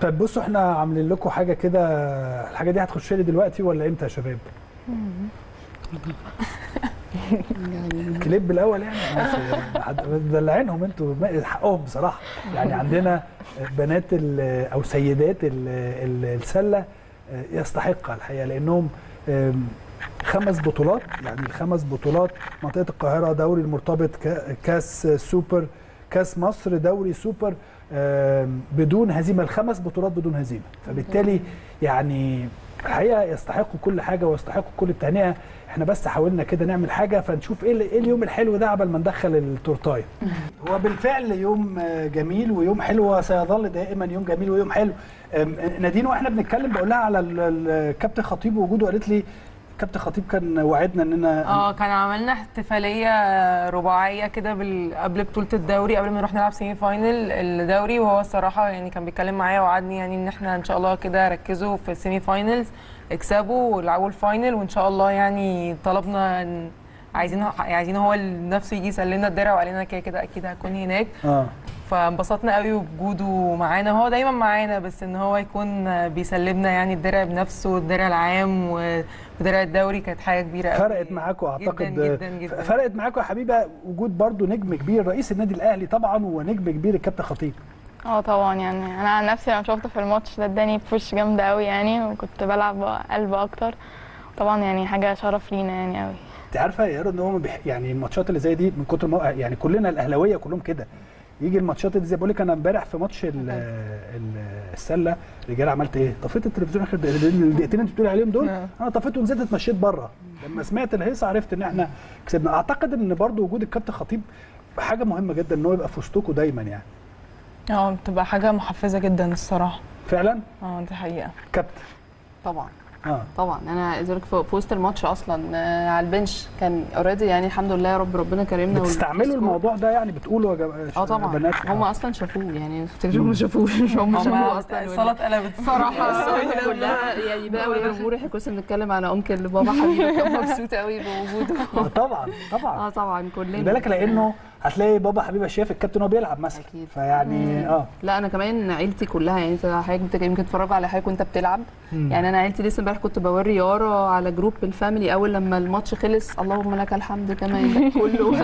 طيب بصوا احنا عاملين لكم حاجه كده، الحاجه دي هتخش لي دلوقتي ولا امتى يا شباب؟ كليب الاول يعني مدلعينهم انتوا، حقهم بصراحه يعني. عندنا بنات او سيدات السله يستحقها الحقيقه، لانهم 5 بطولات يعني، ال5 بطولات منطقه القاهره، دوري المرتبط، كاس سوبر، كاس مصر، دوري سوبر، بدون هزيمه، ال5 بطولات بدون هزيمه. فبالتالي يعني الحقيقه يستحقوا كل حاجه ويستحقوا كل التهنئه. احنا بس حاولنا كده نعمل حاجه، فنشوف ايه اليوم الحلو ده قبل ما ندخل التورتايه. هو بالفعل يوم جميل ويوم حلو، وسيظل دائما يوم جميل ويوم حلو. نادين واحنا بنتكلم بقول لها على الكابتن خطيب ووجوده، قالت لي كابتن خطيب كان وعدنا اننا كان عملنا احتفاليه رباعيه كده قبل بطوله الدوري، قبل ما نروح نلعب سيمي فاينل الدوري، وهو الصراحه يعني كان بيتكلم معايا ووعدني يعني ان احنا ان شاء الله كده ركزوا في السيمي فاينلز، اكسبوا والعبوا الفاينل، وان شاء الله يعني طلبنا عايزين هو نفسه يجي يسلمنا الدرع، وقال لنا كده كده اكيد هكون هناك. فانبسطنا قوي وبوجوده معانا، هو دايما معانا، بس ان هو يكون بيسلمنا يعني الدرع بنفسه، الدرع العام ودرع الدوري، كانت حاجه كبيره قوي. فرقت معاكم اعتقد جدا. فرقت معاكم يا حبيبه وجود برضو نجم كبير، رئيس النادي الاهلي طبعا ونجم كبير الكابتن خطيب. طبعا يعني انا عن نفسي لما شفته في الماتش ده اداني بوش جامده قوي يعني، وكنت بلعب قلب اكتر طبعا يعني، حاجه شرف لينا يعني قوي. انت عارفه يا رضا ان هو يعني الماتشات اللي زي دي من كتر ما يعني كلنا الاهلاويه كلهم كده يجي الماتشات دي، زي بقول لك انا امبارح في ماتش السله رجاله عملت ايه؟ طفيت التلفزيون اخر الدقيقتين انت بتقولي عليهم دول، انا طفيت ونزلت اتمشيت بره، لما سمعت الهيصه عرفت ان احنا كسبنا. اعتقد ان برضو وجود الكابتن خطيب حاجه مهمه جدا، ان هو يبقى في وسطكم دايما يعني. بتبقى حاجه محفزه جدا الصراحه. فعلا؟ دي حقيقه. كابتن طبعا طبعا انا ازيك في وسط الماتش اصلا على البنش كان اوريدي يعني، الحمد لله يا رب ربنا كرمنا. بتستعملوا الموضوع ده يعني، بتقولوا يا جماعه طبعا هم اصلا شافوه يعني، ما شافوش هم اصلا الصلاه اتقلبت الصراحه كلها يعني، بقى والجمهور احنا كنا بنتكلم على امكن بابا حبيبي كان مبسوط قوي بوجوده. طبعا طبعا طبعا كلنا بالك، لانه هتلاقي بابا حبيبه شايف الكابتن هو بيلعب مثلا، فيعني لا انا كمان عيلتي كلها يعني، انت حضرتك يمكن تتفرج على حاجه وانت بتلعب يعني. انا عيلتي لسه امبارح كنت بوري يارا على جروب الفاميلي اول لما الماتش خلص، اللهم لك الحمد كمان كله.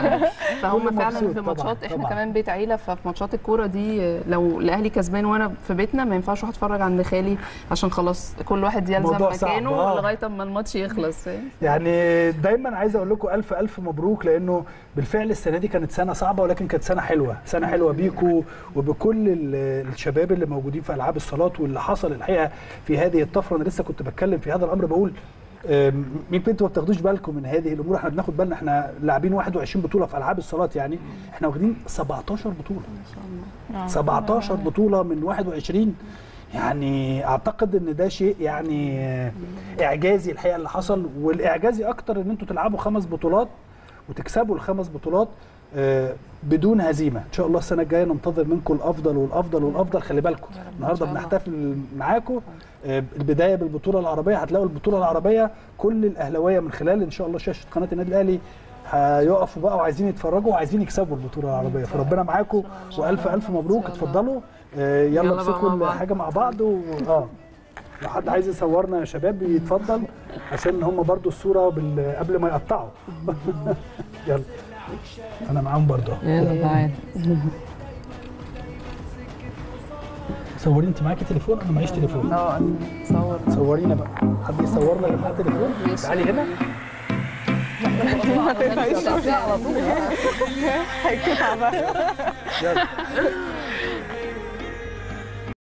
فهم فعلا في ماتشات احنا كمان بيت عيله، ففي ماتشات الكوره دي لو الاهلي كسبان وانا في بيتنا ما ينفعش اروح اتفرج عند خالي، عشان خلاص كل واحد يلزم مكانه لغايه اما الماتش يخلص يعني. دايما عايز اقول لكم الف الف مبروك، لانه بالفعل السنه دي كانت سنه صعبه، ولكن كانت سنه حلوه، سنه حلوه بيكوا وبكل الشباب اللي موجودين في العاب الصالات، واللي حصل الحقيقه في هذه الطفره. انا لسه كنت بتكلم في هذا الامر بقول يمكن انتوا ما بتاخدوش بالكم من هذه الامور، احنا بناخد بالنا، احنا لاعبين 21 بطوله في العاب الصالات يعني، احنا واخدين 17 بطوله ما شاء الله، 17 بطوله من 21 يعني. اعتقد ان ده شيء يعني اعجازي الحقيقه اللي حصل، والاعجازي اكتر ان انتوا تلعبوا 5 بطولات وتكسبوا ال5 بطولات بدون هزيمه. ان شاء الله السنه الجايه ننتظر منكم الافضل والافضل والافضل. خلي بالكم النهارده بنحتفل معاكم، البدايه بالبطوله العربيه، هتلاقوا البطوله العربيه كل الاهلاويه من خلال ان شاء الله شاشه قناه النادي الاهلي هيقفوا بقى وعايزين يتفرجوا وعايزين يكسبوا البطوله العربيه. فربنا معاكم والف الف مبروك. اتفضلوا يلا امسكوا حاجه مع بعض لو حد عايز يصورنا يا شباب يتفضل، عشان هم برضو الصوره قبل ما يقطعوا. يلا انا معاهم برضه، يلا تعالى صوري. انت معاكي تليفون؟ انا معيش تليفون. صور صورينا بقى، حد يصورنا اللي معاه تليفون. تعالي هنا على طول.